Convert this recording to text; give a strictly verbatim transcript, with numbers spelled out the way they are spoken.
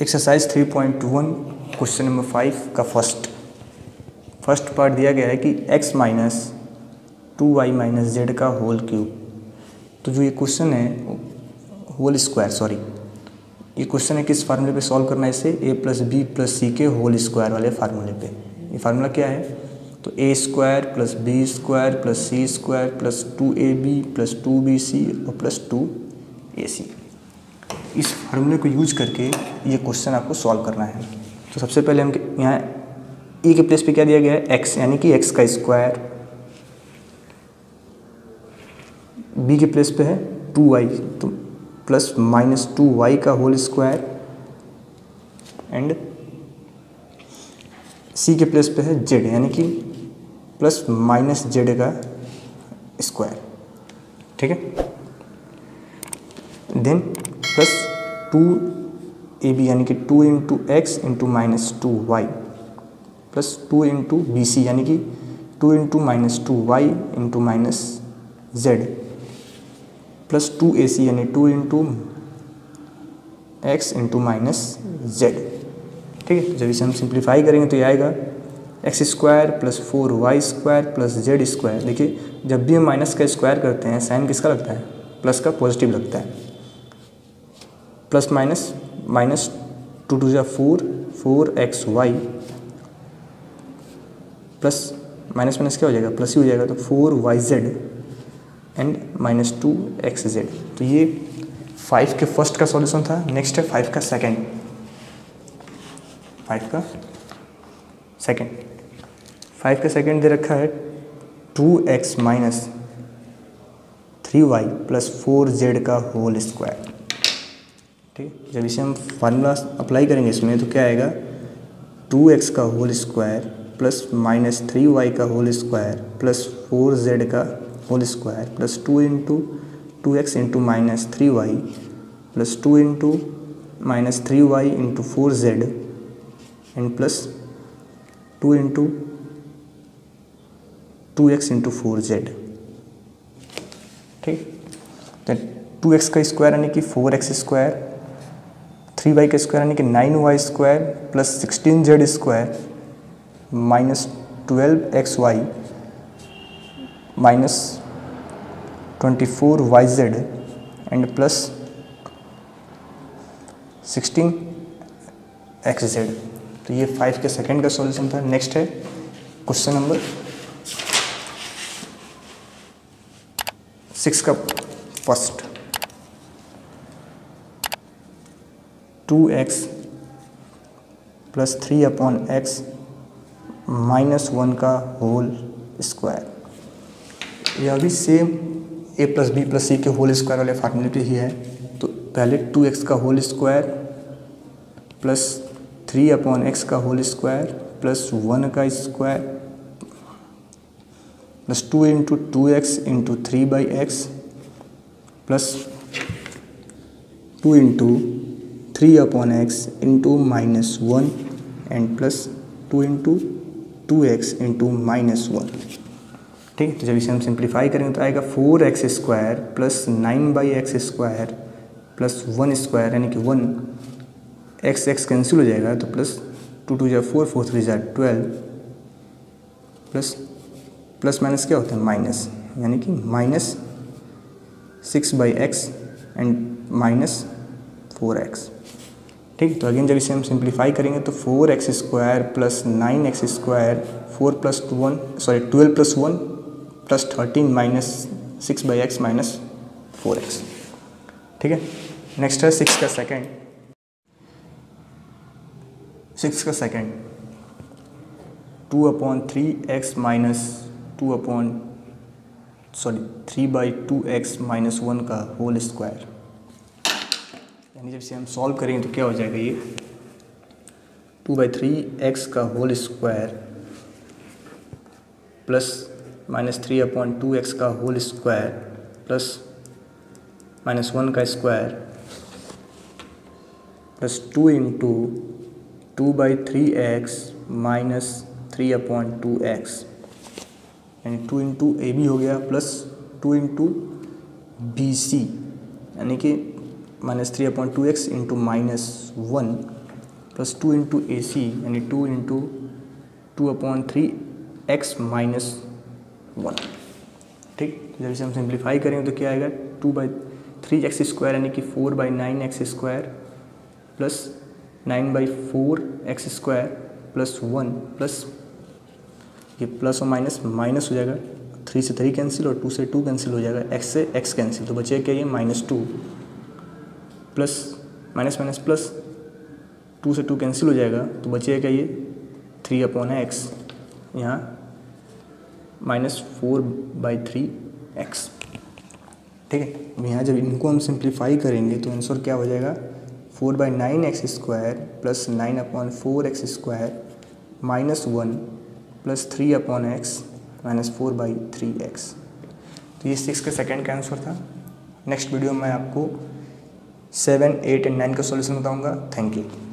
Exercise three point one question number five का first first part दिया गया है कि x minus two Y minus Z का होल क्यूब। तो जो ये क्वेश्चन है होल स्क्वायर सॉरी ये क्वेश्चन है किस फार्मूले पे सॉल्व करना है इसे, a प्लस बी प्लस सी के होल स्क्वायर वाले फार्मूले पे। ये फार्मूला क्या है तो ए square plus B square plus C square plus two A B plus two B C और प्लस टू ए सी। इस फार्मूले को यूज करके ये क्वेश्चन आपको सॉल्व करना है। तो सबसे पहले हम यहाँ ई के प्लेस पे क्या दिया गया है एक्स यानी कि एक्स का स्क्वायर, बी के प्लेस पे है टू वाई तो प्लस माइनस टू वाई का होल स्क्वायर एंड सी के प्लेस पे है जेड यानी कि प्लस माइनस जेड का स्क्वायर, ठीक है। Then plus two A B यानी कि two into x into minus two Y plus two into B सी यानी कि two into minus two Y into minus Z plus two A C यानी two into x into minus z, ठीक है। जब इसे हम सिंप्लीफाई करेंगे तो ये आएगा x square plus four Y square plus Z square. देखिए जब भी हम माइनस का स्क्वायर करते हैं साइन किसका लगता है, प्लस का पॉजिटिव लगता है। Plus minus minus two two या four four X Y plus minus minus क्या हो जाएगा प्लस ही हो जाएगा तो four Y Z and minus two X Z. तो ये फाइव के फर्स्ट का सॉल्यूशन था। नेक्स्ट है फाइव का सेकेंड फाइव का सेकेंड फाइव का सेकेंड दे रखा है two X minus three Y plus four Z का होल स्क्वायर, ठीक। जब इसे हम फार्मूला अप्लाई करेंगे इसमें तो क्या आएगा टू एक्स का whole square plus minus three Y का whole square plus four Z का whole square plus two into two X into minus three Y plus two into minus three Y into four Z and plus two into two X into four Z, ठीक। तो two X का square यानी कि four X square, three Y का square यानी कि nine Y square plus sixteen Z square minus twelve X Y minus twenty four Y Z and plus sixteen X Z. तो ये फाइव के second का सॉल्यूशन था। नेक्स्ट है question number six का first two X plus three upon X minus one का whole square. यह भी same A plus B plus सी के होल स्क्वायर वाले फार्मूले पे ही है। तो पहले टू एक्स का whole square plus three upon X का होल स्क्वायर प्लस वन का square plus two into two X into three by X plus two into three upon X into minus one and plus two into two X into minus one, ठीक है। तो जब इसे हम simplify करेंगे तो आएगा four X square plus nine by X square plus one square यानी कि वन एक्स एक्स कैंसिल हो जाएगा तो प्लस टू टू या फोर फोर थ्री या ट्वेल्व प्लस प्लस माइनस क्या होता है माइनस यानी कि minus six by X and minus four X, ठीक। तो अगेन जब इसे हम सिंप्लीफाई करेंगे तो four X square plus nine X square four plus one sorry twelve plus one plus thirteen minus six by X minus four X, ठीक है। Next है सिक्स का सेकेंड सिक्स का second two upon three X minus two upon sorry three by two X minus one का whole square. यानी जब इसे हम सॉल्व करेंगे तो क्या हो जाएगा ये टू बाई थ्री एक्स का whole square plus minus three upon two X का whole square plus minus one का square plus two into two by three X minus three upon two X यानी टू इंटू ए बी हो गया plus two into B सी यानी कि minus three upon two X into minus one plus two into A C यानी two into two upon three X minus one. ठीक, जब इसे हम सिंप्लीफाई करेंगे तो क्या आएगा two by three X square यानी कि four by nine X square plus nine by four X square plus one plus ये प्लस और माइनस माइनस हो जाएगा, थ्री से थ्री कैंसिल और टू से टू कैंसिल हो जाएगा, एक्स से एक्स कैंसिल, तो बचेगा क्या ये minus two plus minus minus plus two से टू कैंसिल हो जाएगा तो बचेगा क्या ये थ्री अपॉन एक्स, यहाँ minus four by three X. ठीक है, यहाँ जब इनको हम सिंप्लीफाई करेंगे तो आंसर क्या हो जाएगा four by nine X square plus nine upon four X square minus one plus three upon X minus four by three X. तो ये सिक्स के सेकंड का आंसर था। नेक्स्ट वीडियो में आपको सेवन एट एंड नाइन का solution बताऊंगा। Thank you.